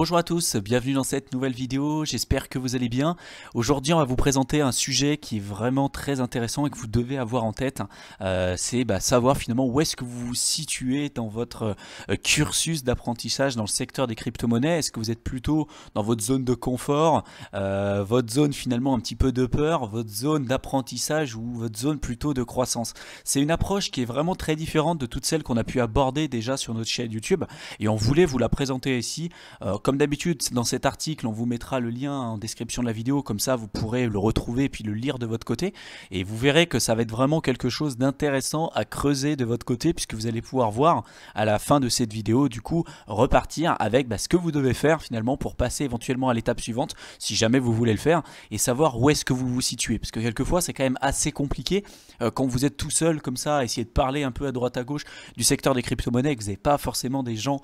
Bonjour à tous, bienvenue dans cette nouvelle vidéo, j'espère que vous allez bien. Aujourd'hui on va vous présenter un sujet qui est vraiment très intéressant et que vous devez avoir en tête, c'est savoir finalement où est-ce que vous vous situez dans votre cursus d'apprentissage dans le secteur des crypto-monnaies. Est-ce que vous êtes plutôt dans votre zone de confort, votre zone finalement un petit peu de peur, votre zone d'apprentissage ou votre zone plutôt de croissance? C'est une approche qui est vraiment très différente de toutes celles qu'on a pu aborder déjà sur notre chaîne YouTube et on voulait vous la présenter ici. Comme d'habitude, dans cet article, on vous mettra le lien en description de la vidéo, comme ça vous pourrez le retrouver et puis le lire de votre côté. Et vous verrez que ça va être vraiment quelque chose d'intéressant à creuser de votre côté, puisque vous allez pouvoir voir à la fin de cette vidéo, du coup, repartir avec ce que vous devez faire finalement pour passer éventuellement à l'étape suivante, si jamais vous voulez le faire, et savoir où est-ce que vous vous situez. Parce que quelquefois, c'est quand même assez compliqué quand vous êtes tout seul comme ça, à essayer de parler un peu à droite à gauche du secteur des crypto-monnaies, que vous n'avez pas forcément des gens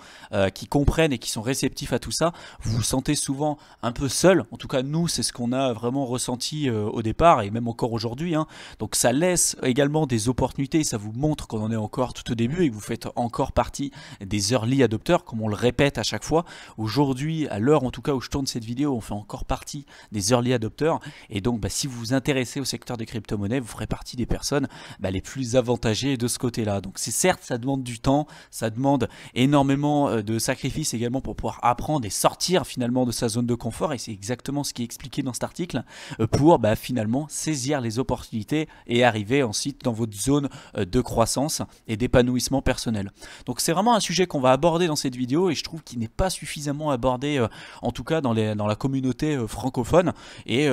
qui comprennent et qui sont réceptifs à tout ça. Vous vous sentez souvent un peu seul, en tout cas nous c'est ce qu'on a vraiment ressenti au départ et même encore aujourd'hui, hein. Donc ça laisse également des opportunités, ça vous montre qu'on en est encore tout au début et que vous faites encore partie des early adopteurs, comme on le répète à chaque fois. Aujourd'hui, à l'heure en tout cas où je tourne cette vidéo, on fait encore partie des early adopteurs et donc si vous vous intéressez au secteur des crypto-monnaies, vous ferez partie des personnes les plus avantagées de ce côté-là. Donc c'est certes, ça demande du temps, ça demande énormément de sacrifices également pour pouvoir apprendre et sortir finalement de sa zone de confort, et c'est exactement ce qui est expliqué dans cet article pour finalement saisir les opportunités et arriver ensuite dans votre zone de croissance et d'épanouissement personnel. Donc c'est vraiment un sujet qu'on va aborder dans cette vidéo et je trouve qu'il n'est pas suffisamment abordé en tout cas dans la communauté francophone, et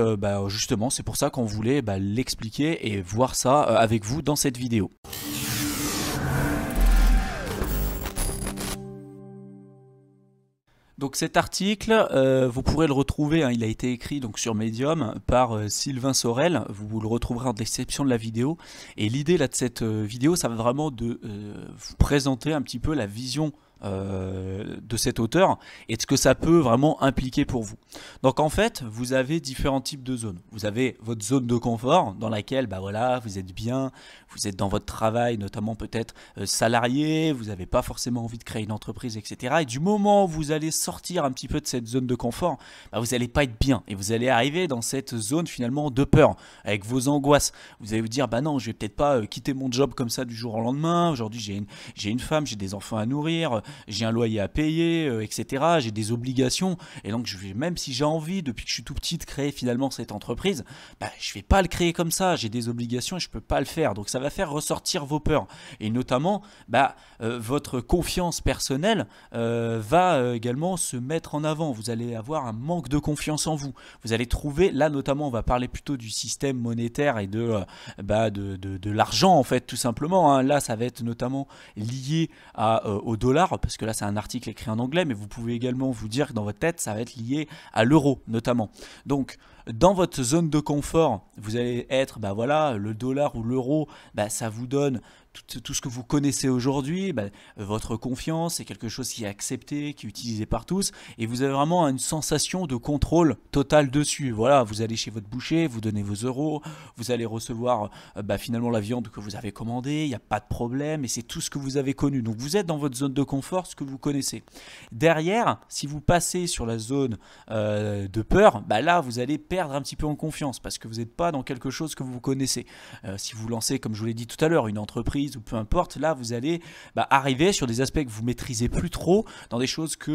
justement c'est pour ça qu'on voulait l'expliquer et voir ça avec vous dans cette vidéo. Donc cet article, vous pourrez le retrouver, hein, il a été écrit donc sur Medium par Sylvain Sorel, vous le retrouverez en description de la vidéo. Et l'idée là de cette vidéo, ça va vraiment de vous présenter un petit peu la vision de cet auteur et de ce que ça peut vraiment impliquer pour vous. Donc en fait, vous avez différents types de zones. Vous avez votre zone de confort dans laquelle voilà, vous êtes bien, vous êtes dans votre travail, notamment peut-être salarié, vous n'avez pas forcément envie de créer une entreprise, etc. Et du moment où vous allez sortir un petit peu de cette zone de confort, vous n'allez pas être bien et vous allez arriver dans cette zone finalement de peur, avec vos angoisses. Vous allez vous dire, non, je vais peut-être pas quitter mon job comme ça du jour au lendemain, aujourd'hui j'ai une femme, j'ai des enfants à nourrir, j'ai un loyer à payer, etc. J'ai des obligations et donc je vais, même si j'ai envie depuis que je suis tout petit de créer finalement cette entreprise, je vais pas le créer comme ça. J'ai des obligations et je peux pas le faire. Donc ça va faire ressortir vos peurs et notamment votre confiance personnelle va également se mettre en avant. Vous allez avoir un manque de confiance en vous. Vous allez trouver là notamment, on va parler plutôt du système monétaire et de l'argent en fait tout simplement, hein. Là ça va être notamment lié au dollar, parce que là c'est un article écrit en anglais, mais vous pouvez également vous dire que dans votre tête ça va être lié à l'euro notamment. Donc dans votre zone de confort, vous allez être, voilà, le dollar ou l'euro, ça vous donne tout ce que vous connaissez aujourd'hui, votre confiance, c'est quelque chose qui est accepté, qui est utilisé par tous, et vous avez vraiment une sensation de contrôle total dessus. Voilà, vous allez chez votre boucher, vous donnez vos euros, vous allez recevoir finalement la viande que vous avez commandée, il n'y a pas de problème, et c'est tout ce que vous avez connu. Donc vous êtes dans votre zone de confort, ce que vous connaissez. Derrière, si vous passez sur la zone de peur, là vous allez perdre un petit peu en confiance, parce que vous n'êtes pas dans quelque chose que vous connaissez. Si vous lancez, comme je vous l'ai dit tout à l'heure, une entreprise, ou peu importe, là vous allez arriver sur des aspects que vous maîtrisez plus trop, dans des choses que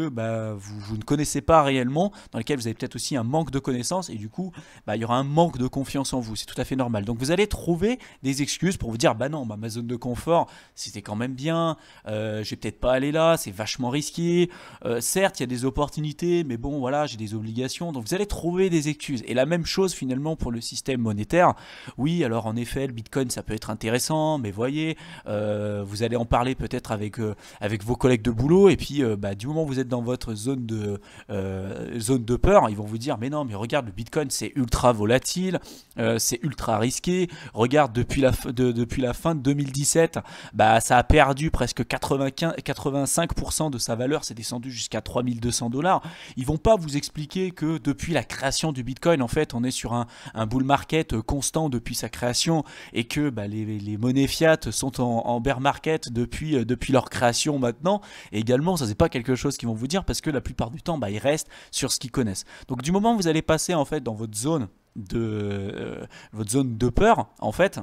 vous ne connaissez pas réellement, dans lesquelles vous avez peut-être aussi un manque de connaissances, et du coup il y aura un manque de confiance en vous, c'est tout à fait normal. Donc vous allez trouver des excuses pour vous dire non, ma zone de confort c'était quand même bien, je vais peut-être pas aller là, c'est vachement risqué, certes il y a des opportunités mais bon voilà, j'ai des obligations. Donc vous allez trouver des excuses, et la même chose finalement pour le système monétaire. Oui, alors en effet le Bitcoin ça peut être intéressant, mais voyez, vous allez en parler peut-être avec vos collègues de boulot, et puis du moment où vous êtes dans votre zone de peur, ils vont vous dire mais non, mais regarde le Bitcoin c'est ultra volatile, c'est ultra risqué, regarde depuis la fin de 2017 ça a perdu presque 85% de sa valeur, c'est descendu jusqu'à 3200 $. Ils vont pas vous expliquer que depuis la création du Bitcoin en fait on est sur un bull market constant depuis sa création, et que les monnaies fiat sont sont en bear market depuis leur création maintenant. Et également, ça c'est pas quelque chose qu'ils vont vous dire parce que la plupart du temps, bah, ils restent sur ce qu'ils connaissent. Donc du moment où vous allez passer en fait dans votre zone de peur en fait,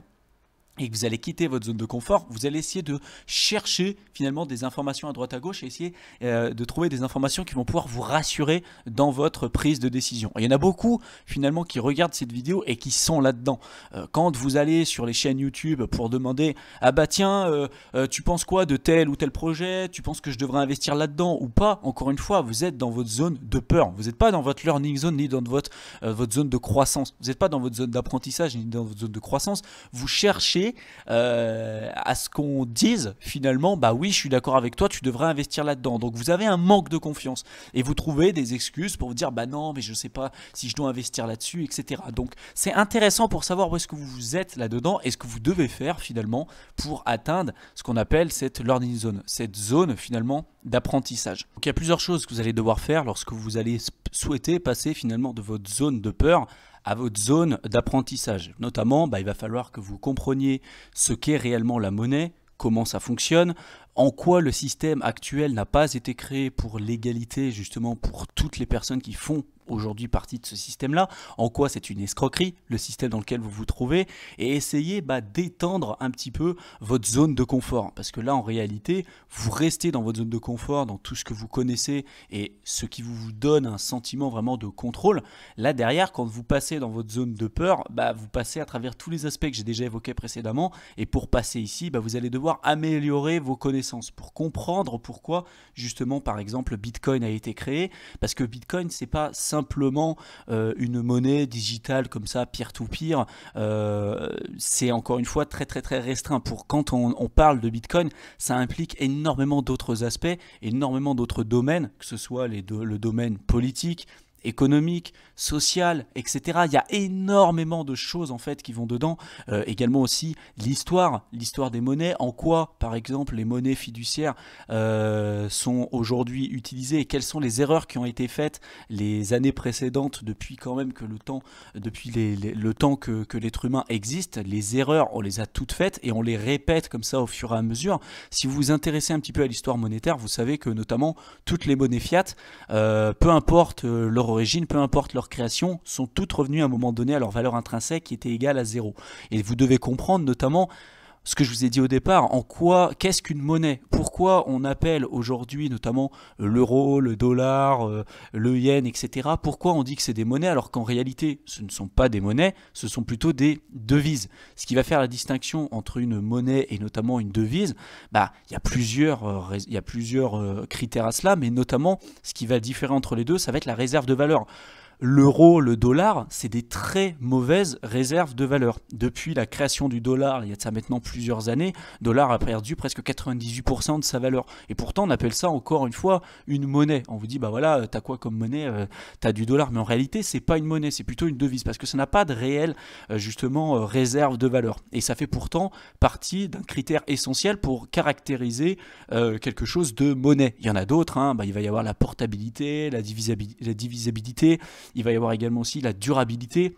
et que vous allez quitter votre zone de confort, vous allez essayer de chercher finalement des informations à droite à gauche et essayer de trouver des informations qui vont pouvoir vous rassurer dans votre prise de décision. Et il y en a beaucoup finalement qui regardent cette vidéo et qui sont là-dedans. Quand vous allez sur les chaînes YouTube pour demander « Ah bah tiens, tu penses quoi de tel ou tel projet? Tu penses que je devrais investir là-dedans ou pas ?» Encore une fois, vous êtes dans votre zone de peur. Vous n'êtes pas dans votre learning zone ni dans votre zone de croissance. Vous n'êtes pas dans votre zone d'apprentissage ni dans votre zone de croissance. Vous cherchez à ce qu'on dise finalement bah oui je suis d'accord avec toi, tu devrais investir là-dedans. Donc vous avez un manque de confiance et vous trouvez des excuses pour vous dire bah non mais je sais pas si je dois investir là-dessus, etc. Donc c'est intéressant pour savoir où est-ce que vous êtes là-dedans et ce que vous devez faire finalement pour atteindre ce qu'on appelle cette learning zone, cette zone finalement d'apprentissage. Donc il y a plusieurs choses que vous allez devoir faire lorsque vous allez souhaiter passer finalement de votre zone de peur à votre zone d'apprentissage. Notamment, bah, il va falloir que vous compreniez ce qu'est réellement la monnaie, comment ça fonctionne, en quoi le système actuel n'a pas été créé pour l'égalité, justement pour toutes les personnes qui font aujourd'hui partie de ce système-là, en quoi c'est une escroquerie, le système dans lequel vous vous trouvez, et essayez bah, d'étendre un petit peu votre zone de confort. Parce que là, en réalité, vous restez dans votre zone de confort, dans tout ce que vous connaissez et ce qui vous donne un sentiment vraiment de contrôle. Là, derrière, quand vous passez dans votre zone de peur, bah, vous passez à travers tous les aspects que j'ai déjà évoqués précédemment. Et pour passer ici, bah, vous allez devoir améliorer vos connaissances pour comprendre pourquoi, justement, par exemple, Bitcoin a été créé. Parce que Bitcoin, c'est pas simplement une monnaie digitale comme ça, peer-to-peer, c'est encore une fois très restreint. Pour quand on parle de Bitcoin, ça implique énormément d'autres aspects, énormément d'autres domaines, que ce soit le domaine politique, économique, social, etc. Il y a énormément de choses en fait qui vont dedans. Également aussi l'histoire des monnaies, en quoi par exemple les monnaies fiduciaires sont aujourd'hui utilisées et quelles sont les erreurs qui ont été faites les années précédentes depuis quand même que le temps que l'être humain existe. Les erreurs, on les a toutes faites et on les répète comme ça au fur et à mesure. Si vous vous intéressez un petit peu à l'histoire monétaire, vous savez que notamment toutes les monnaies fiat, peu importe leur origine, peu importe leur création, sont toutes revenues à un moment donné à leur valeur intrinsèque qui était égale à 0. Et vous devez comprendre notamment ce que je vous ai dit au départ, en quoi, qu'est-ce qu'une monnaie? Pourquoi on appelle aujourd'hui notamment l'euro, le dollar, le yen, etc. Pourquoi on dit que c'est des monnaies alors qu'en réalité ce ne sont pas des monnaies, ce sont plutôt des devises. Ce qui va faire la distinction entre une monnaie et notamment une devise, bah, il y a plusieurs critères à cela, mais notamment ce qui va différer entre les deux, ça va être la réserve de valeur. L'euro, le dollar, c'est des très mauvaises réserves de valeur. Depuis la création du dollar, il y a de ça maintenant plusieurs années, le dollar a perdu presque 98% de sa valeur. Et pourtant, on appelle ça encore une fois une monnaie. On vous dit, bah voilà, t'as quoi comme monnaie? T'as du dollar. Mais en réalité, c'est pas une monnaie, c'est plutôt une devise parce que ça n'a pas de réelle, justement, réserve de valeur. Et ça fait pourtant partie d'un critère essentiel pour caractériser quelque chose de monnaie. Il y en a d'autres, hein. Bah, il va y avoir la portabilité, la divisibilité. Il va y avoir également aussi la durabilité,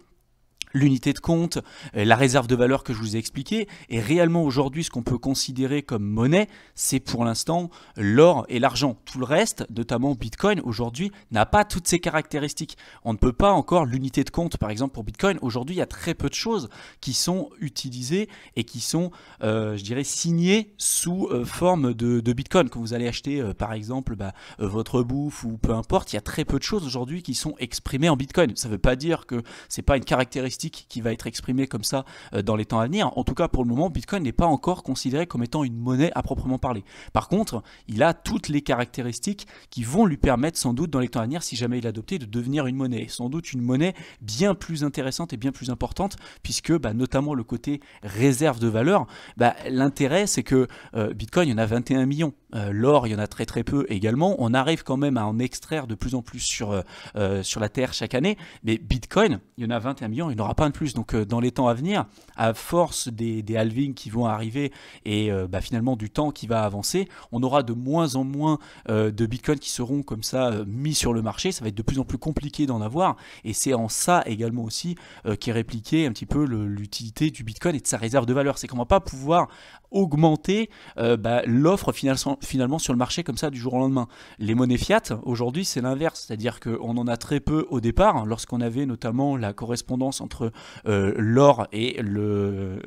l'unité de compte, la réserve de valeur que je vous ai expliqué. Et réellement aujourd'hui, ce qu'on peut considérer comme monnaie, c'est pour l'instant l'or et l'argent. Tout le reste, notamment Bitcoin, aujourd'hui n'a pas toutes ces caractéristiques. On ne peut pas encore l'unité de compte, par exemple pour Bitcoin. Aujourd'hui, il y a très peu de choses qui sont utilisées et qui sont, je dirais, signées sous forme de Bitcoin. Quand vous allez acheter, par exemple, bah, votre bouffe ou peu importe, il y a très peu de choses aujourd'hui qui sont exprimées en Bitcoin. Ça ne veut pas dire que ce n'est pas une caractéristique qui va être exprimé comme ça dans les temps à venir. En tout cas, pour le moment, Bitcoin n'est pas encore considéré comme étant une monnaie à proprement parler. Par contre, il a toutes les caractéristiques qui vont lui permettre sans doute dans les temps à venir, si jamais il est adopté, de devenir une monnaie. Et sans doute une monnaie bien plus intéressante et bien plus importante puisque bah, notamment le côté réserve de valeur, bah, l'intérêt c'est que Bitcoin, il y en a 21 millions. l'or, il y en a très très peu également. On arrive quand même à en extraire de plus en plus sur la Terre chaque année. Mais Bitcoin, il y en a 21 millions, il n'y en aura pas de plus. Donc dans les temps à venir, à force des halvings qui vont arriver et finalement du temps qui va avancer, on aura de moins en moins de Bitcoin qui seront comme ça mis sur le marché. Ça va être de plus en plus compliqué d'en avoir. Et c'est en ça également aussi qu'est répliquée un petit peu l'utilité du Bitcoin et de sa réserve de valeur. C'est qu'on ne va pas pouvoir augmenter l'offre finalement sur le marché comme ça du jour au lendemain. Les monnaies fiat aujourd'hui, c'est l'inverse, c'est-à-dire qu'on en a très peu au départ, lorsqu'on avait notamment la correspondance entre l'or et le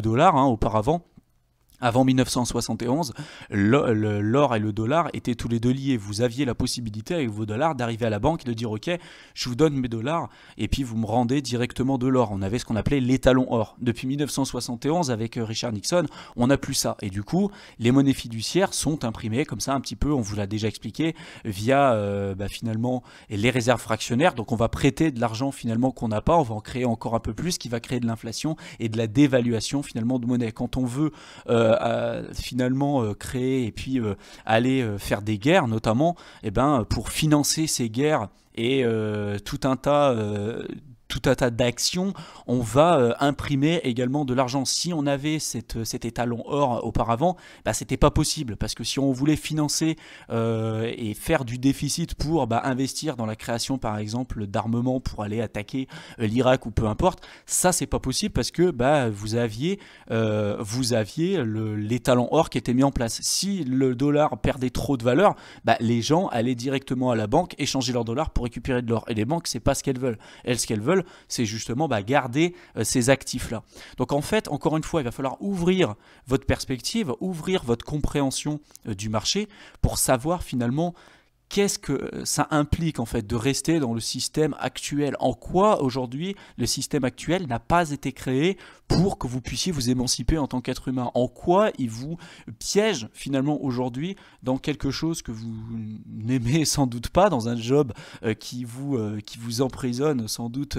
dollar auparavant. Avant 1971, l'or et le dollar étaient tous les deux liés. Vous aviez la possibilité avec vos dollars d'arriver à la banque et de dire « Ok, je vous donne mes dollars et puis vous me rendez directement de l'or ». On avait ce qu'on appelait l'étalon or. Depuis 1971, avec Richard Nixon, on n'a plus ça. Et du coup, les monnaies fiduciaires sont imprimées comme ça un petit peu, on vous l'a déjà expliqué, via finalement les réserves fractionnaires. Donc on va prêter de l'argent finalement qu'on n'a pas, on va en créer encore un peu plus, qui va créer de l'inflation et de la dévaluation finalement de monnaie. Quand on veut créer et puis aller faire des guerres notamment, et pour financer ces guerres et tout un tas d'actions, on va imprimer également de l'argent. Si on avait cet étalon or auparavant, c'était pas possible, parce que si on voulait financer et faire du déficit pour investir dans la création par exemple d'armements pour aller attaquer l'Irak ou peu importe, ça c'est pas possible parce que vous aviez l'étalon or qui était mis en place. Si le dollar perdait trop de valeur, les gens allaient directement à la banque échanger leurs dollars pour récupérer de l'or, et les banques c'est pas ce qu'elles veulent. Elles, ce qu'elles veulent, c'est justement garder ces actifs-là. Donc en fait, encore une fois, il va falloir ouvrir votre perspective, ouvrir votre compréhension du marché pour savoir finalement qu'est-ce que ça implique en fait de rester dans le système actuel. En quoi aujourd'hui le système actuel n'a pas été créé pour que vous puissiez vous émanciper en tant qu'être humain? En quoi il vous piège finalement aujourd'hui dans quelque chose que vous n'aimez sans doute pas, dans un job qui vous emprisonne sans doute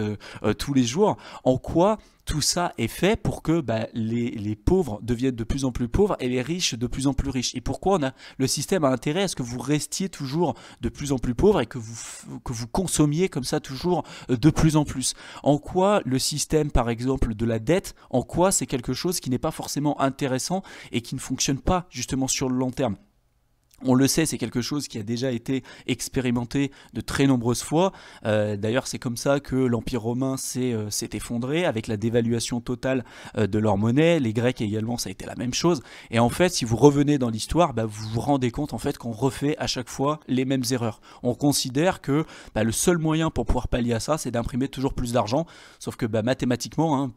tous les jours? En quoi tout ça est fait pour que les pauvres deviennent de plus en plus pauvres et les riches de plus en plus riches? Et pourquoi le système a intérêt à ce que vous restiez toujours de plus en plus pauvres et que vous consommiez comme ça toujours de plus en plus? En quoi le système par exemple de la dette, en quoi c'est quelque chose qui n'est pas forcément intéressant et qui ne fonctionne pas justement sur le long terme? On le sait, c'est quelque chose qui a déjà été expérimenté de très nombreuses fois. D'ailleurs, c'est comme ça que l'Empire romain s'est effondré avec la dévaluation totale de leur monnaie. Les Grecs également, ça a été la même chose. Et en fait, si vous revenez dans l'histoire, vous vous rendez compte en fait qu'on refait à chaque fois les mêmes erreurs. On considère que le seul moyen pour pouvoir pallier à ça, c'est d'imprimer toujours plus d'argent. Sauf que mathématiquement,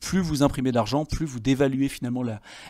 plus vous imprimez d'argent, plus vous dévaluez finalement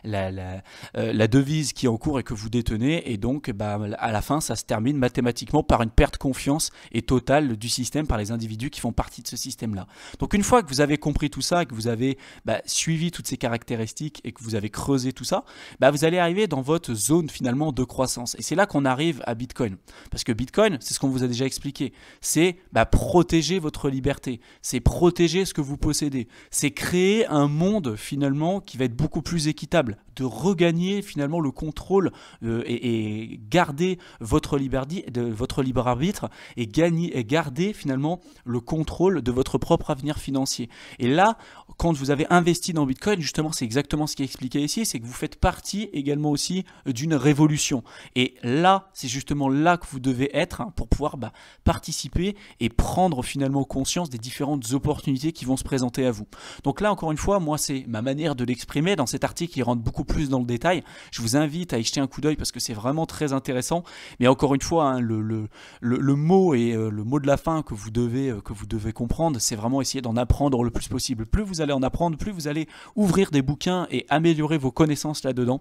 la devise qui est en cours et que vous détenez. Et donc, à la fin, ça se termine mathématiquement par une perte de confiance et totale du système par les individus qui font partie de ce système-là. Donc, une fois que vous avez compris tout ça, que vous avez suivi toutes ces caractéristiques et que vous avez creusé tout ça, vous allez arriver dans votre zone finalement de croissance. Et c'est là qu'on arrive à Bitcoin. Parce que Bitcoin, c'est ce qu'on vous a déjà expliqué. C'est protéger votre liberté. C'est protéger ce que vous possédez. C'est créer un monde finalement qui va être beaucoup plus équitable. De regagner finalement le contrôle et garder votre libre arbitre et garder finalement le contrôle de votre propre avenir financier. Et là, quand vous avez investi dans Bitcoin, justement, c'est exactement ce qui est expliqué ici, c'est que vous faites partie également aussi d'une révolution. Et là, c'est justement là que vous devez être pour pouvoir participer et prendre finalement conscience des différentes opportunités qui vont se présenter à vous. Donc là, encore une fois, moi, c'est ma manière de l'exprimer. Dans cet article, il rentre beaucoup plus dans le détail. Je vous invite à y jeter un coup d'œil parce que c'est vraiment très intéressant. Mais encore une fois, le mot et le mot de la fin que vous devez comprendre, c'est vraiment essayer d'en apprendre le plus possible. Plus vous allez en apprendre, plus vous allez ouvrir des bouquins et améliorer vos connaissances là-dedans,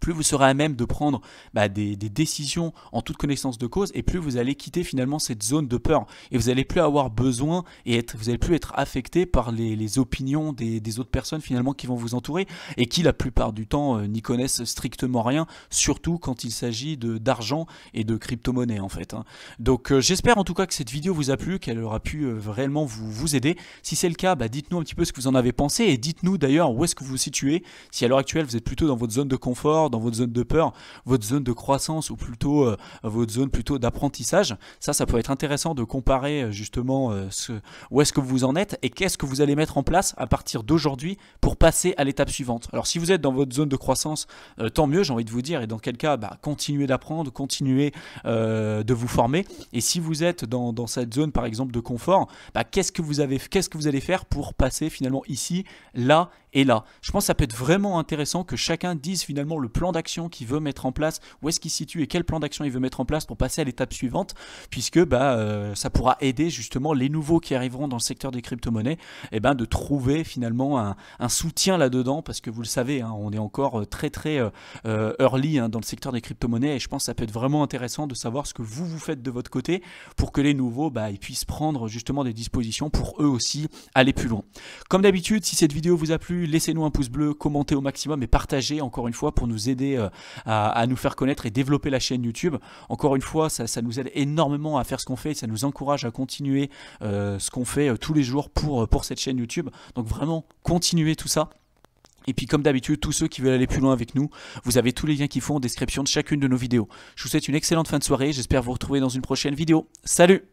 plus vous serez à même de prendre des décisions en toute connaissance de cause, et plus vous allez quitter finalement cette zone de peur et vous n'allez plus avoir besoin et vous n'allez plus être affecté par les opinions des autres personnes finalement qui vont vous entourer et qui la plupart du temps n'y connaissent strictement rien, surtout quand il s'agit d'argent et de crypto-monnaie en fait. Donc j'espère en tout cas que cette vidéo vous a plu, qu'elle aura pu réellement vous aider. Si c'est le cas, dites-nous un petit peu ce que vous en avez pensé et dites-nous d'ailleurs où est-ce que vous vous situez, si à l'heure actuelle vous êtes plutôt dans votre zone de confort, dans votre zone de peur, votre zone de croissance ou plutôt votre zone plutôt d'apprentissage. Ça peut être intéressant de comparer justement où est-ce que vous en êtes et qu'est-ce que vous allez mettre en place à partir d'aujourd'hui pour passer à l'étape suivante. Alors si vous êtes dans votre zone de croissance, tant mieux, j'ai envie de vous dire, et dans quel cas, continuez d'apprendre, continuez de vous former. Et si vous êtes dans cette zone par exemple de confort, qu'est-ce que vous allez faire pour passer finalement ici, là et là. Je pense que ça peut être vraiment intéressant que chacun dise finalement le plan d'action qu'il veut mettre en place, où est-ce qu'il se situe et quel plan d'action il veut mettre en place pour passer à l'étape suivante, puisque ça pourra aider justement les nouveaux qui arriveront dans le secteur des crypto-monnaies de trouver finalement un soutien là-dedans, parce que vous le savez, on est encore très early dans le secteur des crypto-monnaies, et je pense que ça peut être vraiment intéressant de savoir ce que vous faites de votre côté pour que les nouveaux ils puissent prendre justement des dispositions pour eux aussi aller plus loin. Comme d'habitude, si cette vidéo vous a plu, laissez-nous un pouce bleu, commentez au maximum et partagez encore une fois pour nous aider à nous faire connaître et développer la chaîne YouTube. Encore une fois, ça nous aide énormément à faire ce qu'on fait, ça nous encourage à continuer ce qu'on fait tous les jours pour cette chaîne YouTube. Donc vraiment, continuez tout ça. Et puis comme d'habitude, tous ceux qui veulent aller plus loin avec nous, vous avez tous les liens qu'il faut en description de chacune de nos vidéos. Je vous souhaite une excellente fin de soirée, j'espère vous retrouver dans une prochaine vidéo. Salut!